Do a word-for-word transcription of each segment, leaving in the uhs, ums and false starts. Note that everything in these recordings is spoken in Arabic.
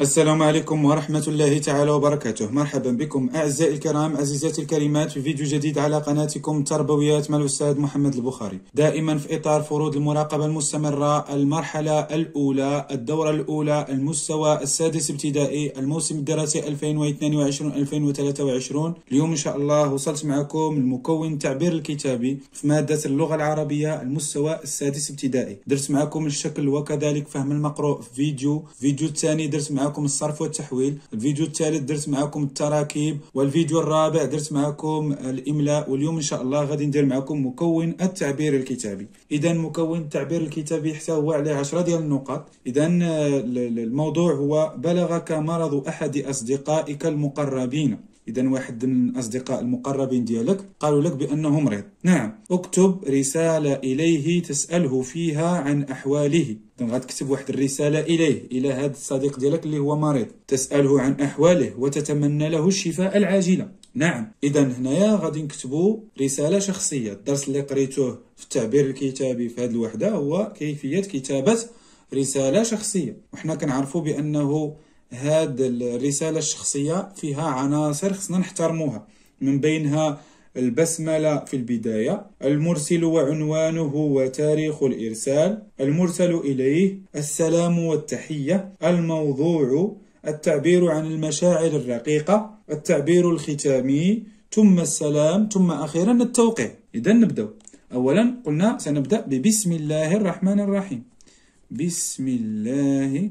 السلام عليكم ورحمة الله تعالى وبركاته. مرحبا بكم أعزائي الكرام عزيزاتي الكريمات في فيديو جديد على قناتكم تربويات مع الأستاذ محمد البخاري، دائما في إطار فروض المراقبة المستمرة. المرحلة الأولى، الدورة الأولى، المستوى السادس ابتدائي، الموسم الدراسي ألفين واثنين وعشرين ألفين وثلاثة وعشرين. اليوم إن شاء الله وصلت معكم المكون التعبير الكتابي في مادة اللغة العربية المستوى السادس ابتدائي. درت معكم الشكل وكذلك فهم المقروء في فيديو، الفيديو الثاني درت معكم معكم الصرف والتحويل، الفيديو الثالث درت معكم التراكيب، والفيديو الرابع درت معكم الإملاء. واليوم إن شاء الله غادي ندير معكم مكون التعبير الكتابي. إذا مكون التعبير الكتابي حتى هو عليه عشرة ديال النقاط. إذا الموضوع هو بلغك مرض أحد أصدقائك المقربين. إذا واحد من الأصدقاء المقربين ديالك قالوا لك بأنه مريض. نعم، اكتب رسالة إليه تسأله فيها عن أحواله. إذا غتكتب واحد الرسالة إليه، إلى هذا الصديق ديالك اللي هو مريض، تسأله عن أحواله وتتمنى له الشفاء العاجلة. نعم، إذا هنايا غادي نكتبو رسالة شخصية. الدرس اللي قريتوه في التعبير الكتابي في هذه الوحدة هو كيفية كتابة رسالة شخصية، وحنا كنعرفوا بأنه هاد الرسالة الشخصية فيها عناصر خصنا نحترموها، من بينها البسملة في البداية، المرسل وعنوانه وتاريخ الإرسال، المرسل إليه، السلام والتحية، الموضوع، التعبير عن المشاعر الرقيقة، التعبير الختامي، ثم السلام، ثم أخيرا التوقيع. إذا نبدأ. أولا قلنا سنبدأ ببسم الله الرحمن الرحيم. بسم الله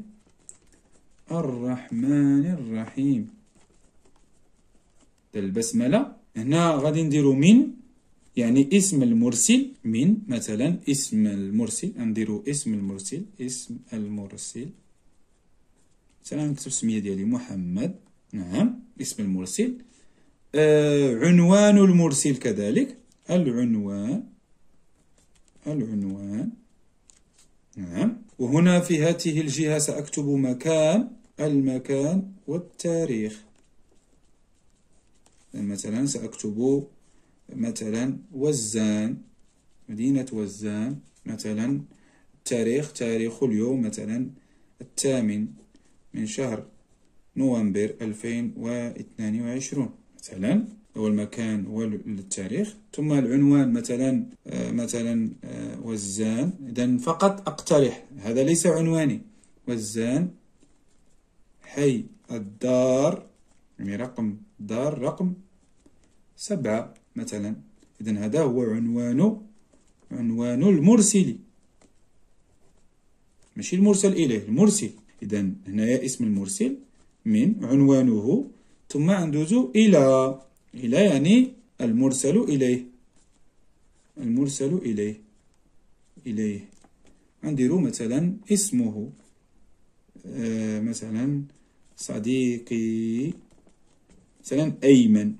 الرحمن الرحيم. البسملة هنا غادي نديرو من، يعني اسم المرسل. من مثلا اسم المرسل، نديرو اسم المرسل، اسم المرسل مثلا نكتب السمية ديالي محمد. نعم، اسم المرسل. آه عنوان المرسل كذلك، العنوان، العنوان. نعم، وهنا في هذه الجهة سأكتب مكان، المكان والتاريخ. مثلا سأكتب مثلا وزان، مدينة وزان. مثلا التاريخ، تاريخ اليوم مثلا الثامن من شهر نوفمبر ألفين واثنين وعشرين مثلا، هو المكان والتاريخ. ثم العنوان مثلا آه مثلا آه وزان. إذا فقط أقترح، هذا ليس عنواني. وزان، حي الدار، يعني رقم دار رقم سبعة مثلا. إذا هذا هو عنوان، عنوان المرسل، ماشي المرسل إليه، المرسل. إذا هنايا اسم المرسل، من، عنوانه، ثم ندوزو إلى. إلى يعني المرسل إليه، المرسل إليه، إليه. نديرو مثلا اسمه، آه مثلا صديقي، مثلا أيمن،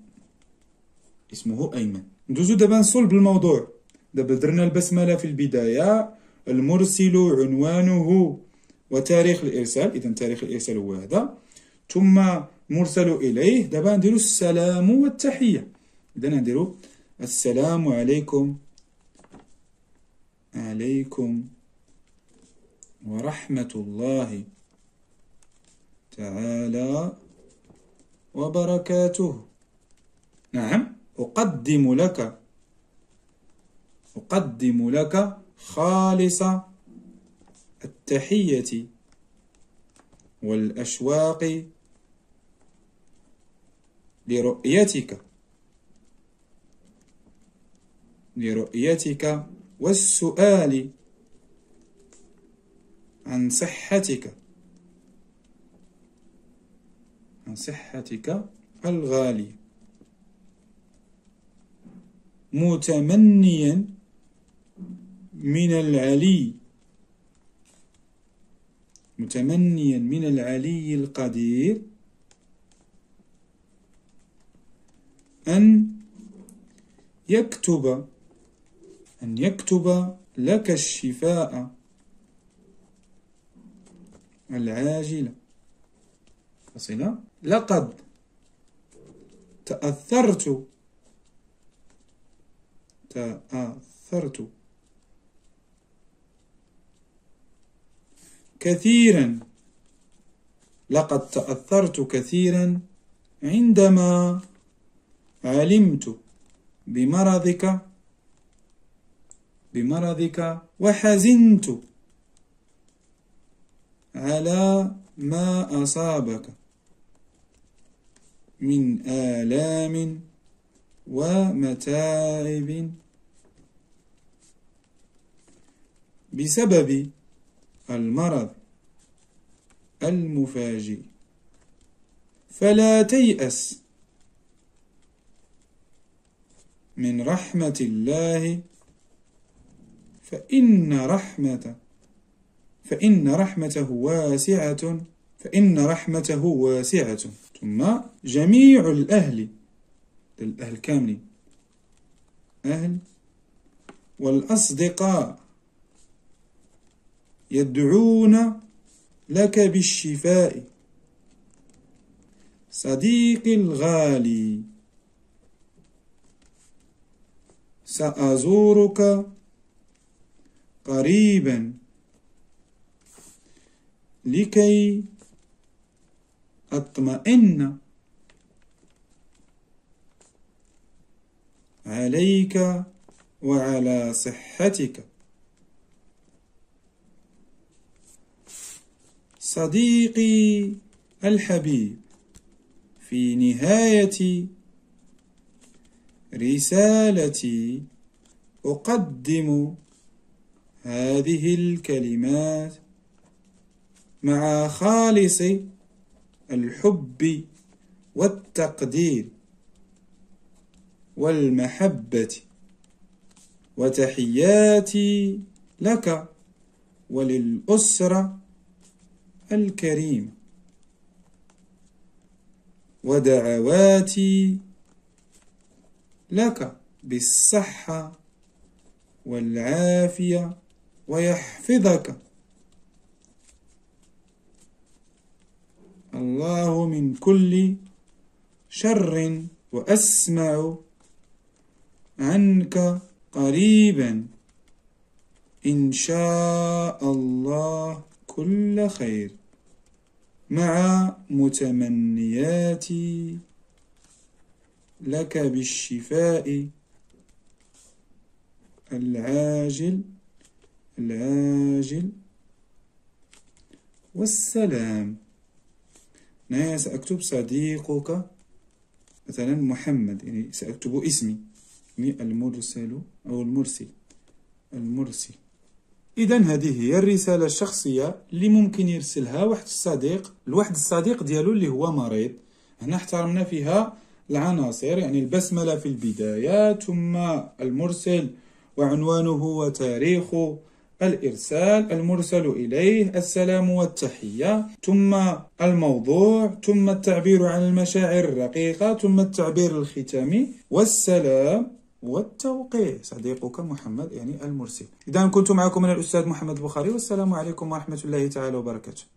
اسمه أيمن. ندوزو دابا نصلب الموضوع. دابا درنا البسملة في البداية، المرسل عنوانه وتاريخ الإرسال، إذا تاريخ الإرسال هو هذا، ثم مرسل إليه. دابا نديرو السلام والتحية. إذا نديرو السلام عليكم، عليكم ورحمة الله تعالى وبركاته. نعم، أقدم لك، أقدم لك خالص التحية والأشواق لرؤيتك، لرؤيتك والسؤال عن صحتك، عن صحتك الغالية، متمنيا من العلي، متمنيا من العلي القدير أن يكتب، أن يكتب لك الشفاء العاجلة. فصلة. لقد تأثرت، تأثرت كثيرا لقد تأثرت كثيرا عندما علمت بمرضك بمرضك وحزنت على ما أصابك من آلام ومتاعب بسبب المرض المفاجئ، فلا تيأس من رحمة الله فإن رحمة فإن رحمته واسعة فإن رحمته واسعة. ثم جميع الأهل، الأهل كاملين، أهل والأصدقاء يدعون لك بالشفاء. صديقي الغالي، سأزورك قريبا لكي أطمئن عليك وعلى صحتك. صديقي الحبيب، في نهاية رسالتي أقدم هذه الكلمات مع خالص الحب والتقدير والمحبة، وتحياتي لك وللأسرة الكريمة، ودعواتي لك بالصحة والعافية ويحفظك الله من كل شر، وأسمع عنك قريبا إن شاء الله كل خير، مع متمنياتي لك بالشفاء العاجل العاجل والسلام. أنا سأكتب صديقك مثلا محمد، يعني سأكتب اسمي المرسل أو المرسل المرسل إذا هذه هي الرسالة الشخصية اللي ممكن يرسلها واحد الصديق لواحد الصديق ديالو اللي هو مريض. هنا احترمنا فيها العناصر، يعني البسملة في البداية، ثم المرسل وعنوانه وتاريخ الإرسال، المرسل إليه، السلام والتحية، ثم الموضوع، ثم التعبير عن المشاعر الرقيقة، ثم التعبير الختامي والسلام والتوقيع. صديقك محمد يعني المرسل. إذا كنت معكم أنا الأستاذ محمد البخاري، والسلام عليكم ورحمة الله تعالى وبركاته.